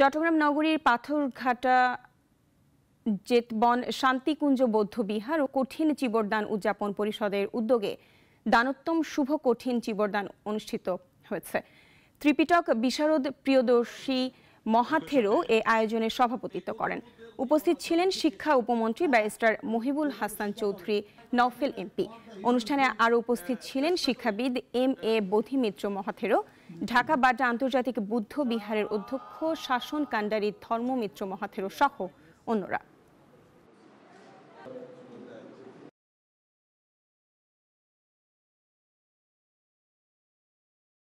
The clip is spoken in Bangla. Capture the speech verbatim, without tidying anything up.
চট্টগ্রাম নগরীর পাথরঘাটা জেতবন শান্তি কুঞ্জ বৌদ্ধ বিহার ও কঠিন চীবর দান উদযাপন পরিষদের উদ্যোগে দানোত্তম শুভ কঠিন চীবর দান অনুষ্ঠিত হয়েছে। ত্রিপিটক বিশারদ প্রিয়দর্শী মহাথেরও এই আয়োজনে সভাপতিত্ব করেন। উপস্থিত ছিলেন শিক্ষা উপমন্ত্রী ব্যারিস্টার মহিবুল হাসান চৌধুরী নওফেল এমপি। অনুষ্ঠানে আরও উপস্থিত ছিলেন শিক্ষাবিদ এম এ বোধিমিত্র মহাথেরও, ঢাকা বাড্ডা আন্তর্জাতিক বুদ্ধ বিহারের অধ্যক্ষ শাসন কান্ডারী ধর্মমিত্র মহাথেরও সহ অন্যরা।